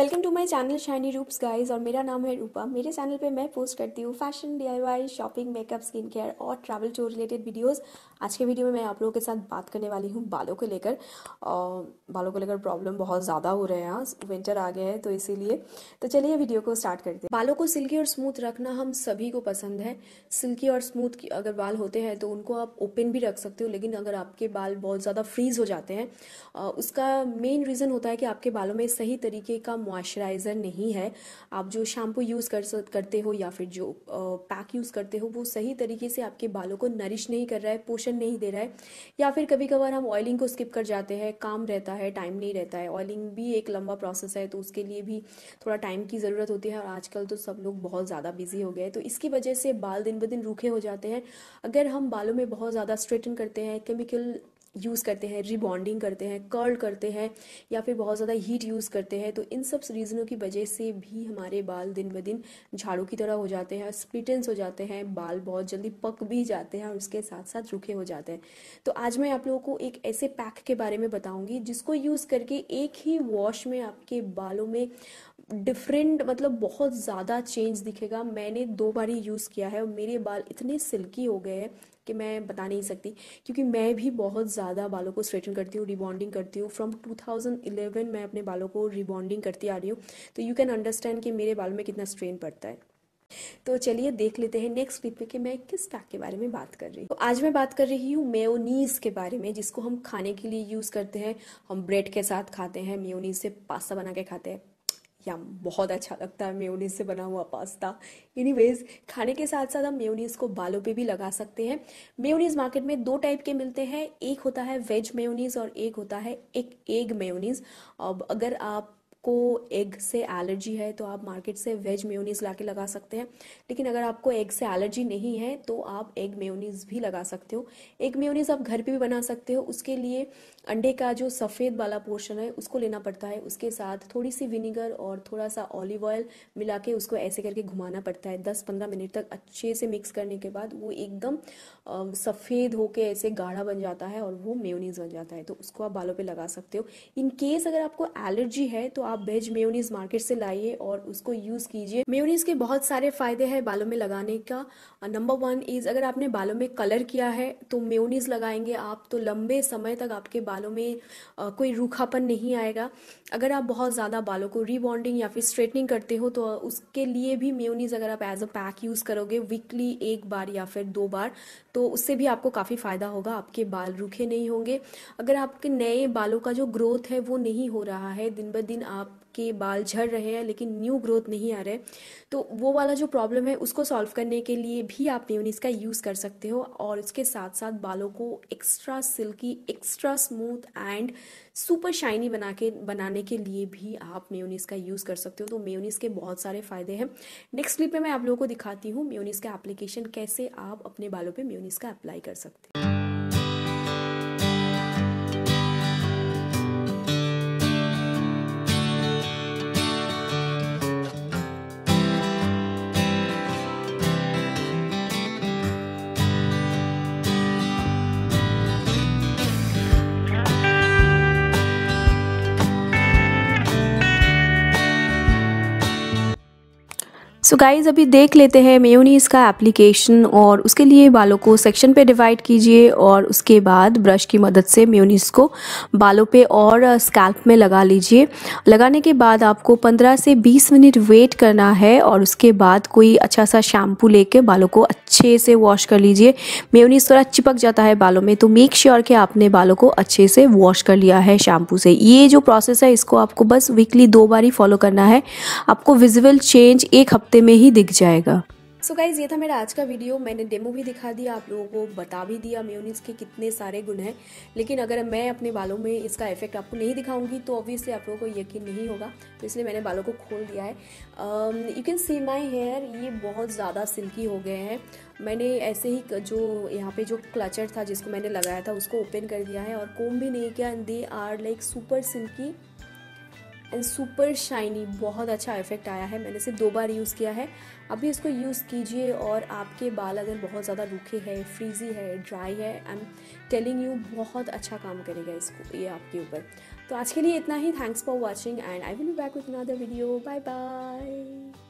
Welcome to my channel shiny Roops guys, और मेरा नाम है रूपा। मेरे चैनल पे मैं पोस्ट करती हूँ fashion, DIY, shopping, makeup, skin care और ट्रैवल टूर रिलेटेड वीडियोस। आज के वीडियो में मैं आप लोगों के साथ बात करने वाली हूँ बालों को लेकर। बालों को लेकर प्रॉब्लम बहुत ज़्यादा हो रहे हैं, विंटर आ गया है तो इसीलिए। तो चलिए वीडियो को स्टार्ट करते हैं। बालों को सिल्की और स्मूथ रखना हम सभी को पसंद है। सिल्की और स्मूथ अगर बाल होते हैं तो उनको आप ओपन भी रख सकते हो, लेकिन अगर आपके बाल बहुत ज़्यादा फ्रीज हो जाते हैं, उसका मेन रीज़न होता है कि आपके बालों में सही तरीके का मॉइस्चराइज़र नहीं है। आप जो शैम्पू यूज़ करते हो या फिर जो पैक यूज़ करते हो वो सही तरीके से आपके बालों को नरिश नहीं कर रहा है, पोषण नहीं दे रहा है। या फिर कभी कभार हम ऑयलिंग को स्किप कर जाते हैं, काम रहता है, टाइम नहीं रहता है। ऑयलिंग भी एक लंबा प्रोसेस है तो उसके लिए भी थोड़ा टाइम की ज़रूरत होती है, और आजकल तो सब लोग बहुत ज़्यादा बिजी हो गए तो इसकी वजह से बाल दिन ब दिन रूखे हो जाते हैं। अगर हम बालों में बहुत ज़्यादा स्ट्रेटन करते हैं, केमिकल यूज़ करते हैं, रिबॉन्डिंग करते हैं, कर्ल करते हैं, या फिर बहुत ज़्यादा हीट यूज़ करते हैं, तो इन सब रीज़नों की वजह से भी हमारे बाल दिन ब दिन झाड़ू की तरह हो जाते हैं, स्प्लिटेंस हो जाते हैं, बाल बहुत जल्दी पक भी जाते हैं और उसके साथ साथ रूखे हो जाते हैं। तो आज मैं आप लोगों को एक ऐसे पैक के बारे में बताऊँगी जिसको यूज़ करके एक ही वॉश में आपके बालों में डिफरेंट, मतलब बहुत ज़्यादा चेंज दिखेगा। मैंने 2 बार ही यूज़ किया है और मेरे बाल इतने सिल्की हो गए हैं कि मैं बता नहीं सकती, क्योंकि मैं भी बहुत ज़्यादा बालों को स्ट्रेटन करती हूँ, रिबॉन्डिंग करती हूँ। फ्रॉम 2011 मैं अपने बालों को रिबॉन्डिंग करती आ रही हूँ, तो यू कैन अंडरस्टैंड कि मेरे बाल में कितना स्ट्रेन पड़ता है। तो चलिए देख लेते हैं नेक्स्ट वीडियो में कि मैं किस पैक के बारे में बात कर रही हूँ। तो आज मैं बात कर रही हूँ मेयोनीज़ के बारे में, जिसको हम खाने के लिए यूज़ करते हैं। हम ब्रेड के साथ खाते हैं, मेयोनीज़ से पास्ता बना के खाते हैं, या बहुत अच्छा लगता है मेयोनीज़ से बना हुआ पास्ता। एनीवेज, खाने के साथ साथ हम मेयोनीज़ को बालों पे भी लगा सकते हैं। मेयोनीज़ मार्केट में 2 टाइप के मिलते हैं, एक होता है वेज मेयोनीज़ और एक होता है एक एग मेयोनीज़। अब अगर आप को एग से एलर्जी है तो आप मार्केट से वेज मेयोनीज़ लाके लगा सकते हैं, लेकिन अगर आपको एग से एलर्जी नहीं है तो आप एग मेयोनीज़ भी लगा सकते हो। एग मेयोनीज़ आप घर पे भी बना सकते हो। उसके लिए अंडे का जो सफ़ेद वाला पोर्शन है उसको लेना पड़ता है, उसके साथ थोड़ी सी विनेगर और थोड़ा सा ऑलिव ऑयल मिला के उसको ऐसे करके घुमाना पड़ता है 10-15 मिनट तक। अच्छे से मिक्स करने के बाद वो एकदम सफ़ेद होके ऐसे गाढ़ा बन जाता है और वो मेयोनीज़ बन जाता है, तो उसको आप बालों पर लगा सकते हो। इनकेस अगर आपको एलर्जी है तो आप वेज मेयोनीज़ मार्केट से लाइए और उसको यूज़ कीजिए। मेयोनीज़ के बहुत सारे फ़ायदे हैं बालों में लगाने का। नंबर 1 इज़, अगर आपने बालों में कलर किया है तो मेयोनीज़ लगाएंगे आप तो लंबे समय तक आपके बालों में कोई रूखापन नहीं आएगा। अगर आप बहुत ज़्यादा बालों को रिबॉन्डिंग या फिर स्ट्रेटनिंग करते हो तो उसके लिए भी मेयोनीज़ अगर आप एज अ पैक यूज़ करोगे वीकली 1 बार या फिर 2 बार, तो उससे भी आपको काफ़ी फ़ायदा होगा, आपके बाल रूखे नहीं होंगे। अगर आपके नए बालों का जो ग्रोथ है वो नहीं हो रहा है, दिन ब दिन आपके बाल झड़ रहे हैं लेकिन न्यू ग्रोथ नहीं आ रहे, तो वो वाला जो प्रॉब्लम है उसको सॉल्व करने के लिए भी आप मेयोनीज़ का यूज़ कर सकते हो। और इसके साथ साथ बालों को extra silky, extra smooth and super shiny बनाने के लिए भी आप मेयोनीज़ का यूज़ कर सकते हो। तो मेयोनीज़ के बहुत सारे फ़ायदे हैं। नेक्स्ट क्लिप में मैं आप लोगों को दिखाती हूँ मेयोनीज़ का एप्लीकेशन, कैसे आप अपने बालों पर मेयोनीज़ का अप्लाई कर सकते हैं। सो गाइज़, अभी देख लेते हैं मेयोनीज़ का एप्लीकेशन, और उसके लिए बालों को सेक्शन पे डिवाइड कीजिए और उसके बाद ब्रश की मदद से मेयोनीज़ को बालों पे और स्कैल्प में लगा लीजिए। लगाने के बाद आपको 15 से 20 मिनट वेट करना है और उसके बाद कोई अच्छा सा शैम्पू लेके बालों को अच्छे से वॉश कर लीजिए। मेयोनीज़ थोड़ा चिपक जाता है बालों में, तो मेक श्योर कि आपने बालों को अच्छे से वॉश कर लिया है शैम्पू से। ये जो प्रोसेस है इसको आपको बस वीकली 2 बार ही फॉलो करना है, आपको विजिबल चेंज 1 हफ्ते में ही दिख जाएगा। सो गाइज, ये था मेरा आज का वीडियो। मैंने डेमो भी दिखा दिया, आप लोगों को बता भी दिया मेयोनीज़ के कितने सारे गुण हैं, लेकिन अगर मैं अपने बालों में इसका इफेक्ट आपको नहीं दिखाऊंगी तो ऑब्वियसली आप लोगों को यकीन नहीं होगा, तो इसलिए मैंने बालों को खोल दिया है। You can see my hair, ये बहुत ज़्यादा सिल्की हो गए हैं। मैंने ऐसे ही जो यहाँ पे जो क्लचर था जिसको मैंने लगाया था उसको ओपन कर दिया है और कोम भी नहीं किया, and they are like super silky and super shiny, बहुत अच्छा इफेक्ट आया है। मैंने इसे 2 बार यूज़ किया है, अभी इसको यूज़ कीजिए। और आपके बाल अगर बहुत ज़्यादा रूखे हैं, फ्रीजी है, ड्राई है, आई एम टेलिंग यू बहुत अच्छा काम करेगा इसको, ये आपके ऊपर। तो आज के लिए इतना ही। Thanks for watching and I will be back with another video. Bye bye.